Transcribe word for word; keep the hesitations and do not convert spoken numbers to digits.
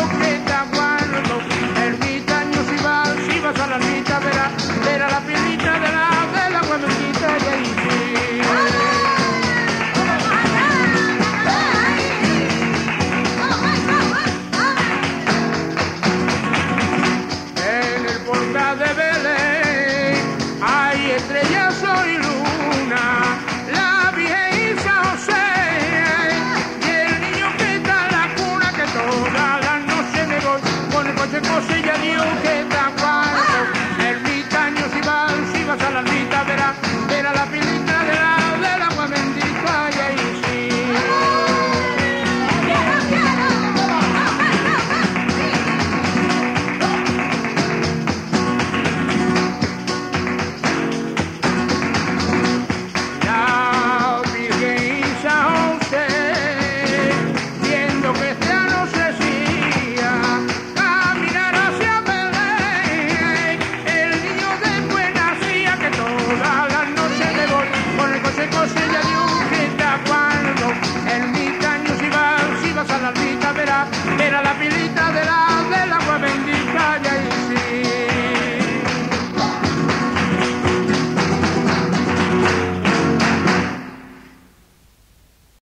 yo que también.